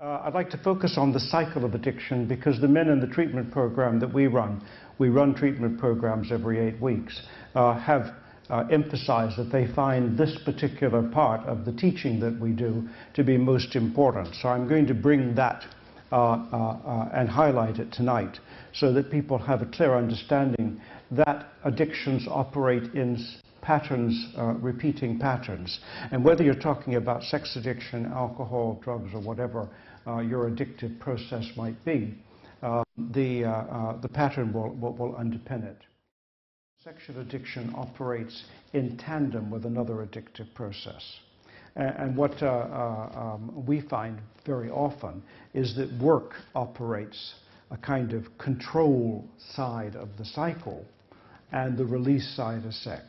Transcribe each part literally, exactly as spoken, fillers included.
Uh, I'd like to focus on the cycle of addiction because the men in the treatment program that we run, we run treatment programs every eight weeks, uh, have uh, emphasized that they find this particular part of the teaching that we do to be most important. So I'm going to bring that uh, uh, uh, and highlight it tonight so that people have a clear understanding that addictions operate in patterns, uh, repeating patterns. And whether you're talking about sex addiction, alcohol, drugs, or whatever uh, your addictive process might be, uh, the, uh, uh, the pattern will, will, will underpin it. Sexual addiction operates in tandem with another addictive process. And, and what uh, uh, um, we find very often is that work operates a kind of control side of the cycle and the release side of sex.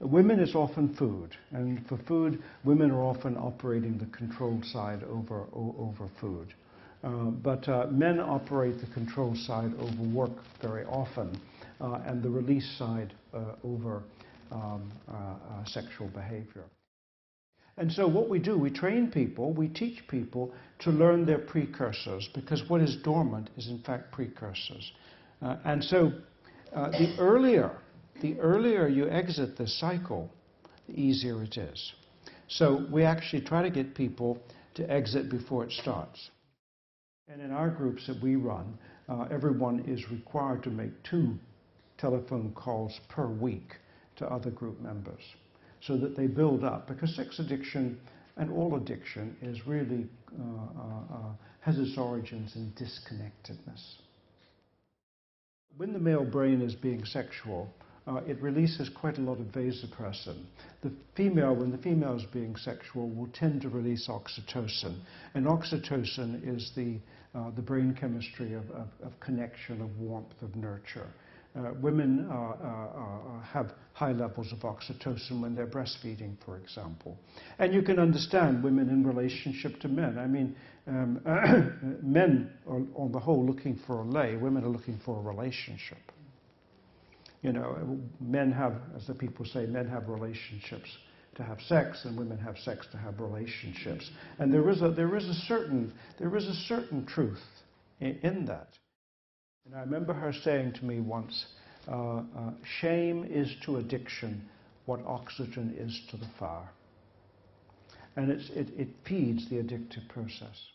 Women is often food, and for food, women are often operating the control side over, over food. Uh, but uh, men operate the control side over work very often, uh, and the release side uh, over um, uh, uh, sexual behavior. And so what we do, we train people, we teach people to learn their precursors, because what is dormant is in fact precursors. Uh, and so uh, the earlier The earlier you exit this cycle, the easier it is. So we actually try to get people to exit before it starts. And in our groups that we run, uh, everyone is required to make two telephone calls per week to other group members so that they build up. Because sex addiction and all addiction is really, uh, uh, uh, has its origins in disconnectedness. When the male brain is being sexual, Uh, it releases quite a lot of vasopressin. The female, when the female is being sexual, will tend to release oxytocin. And oxytocin is the, uh, the brain chemistry of, of, of connection, of warmth, of nurture. Uh, women uh, uh, uh, have high levels of oxytocin when they're breastfeeding, for example. And you can understand women in relationship to men. I mean, um, men are on the whole looking for a lay, women are looking for a relationship. You know, men have, as the people say, men have relationships to have sex, and women have sex to have relationships. And there is a, there is a, certain, there is a certain truth in, in that. And I remember her saying to me once, uh, uh, shame is to addiction what oxygen is to the fire. And it's, it, it feeds the addictive process.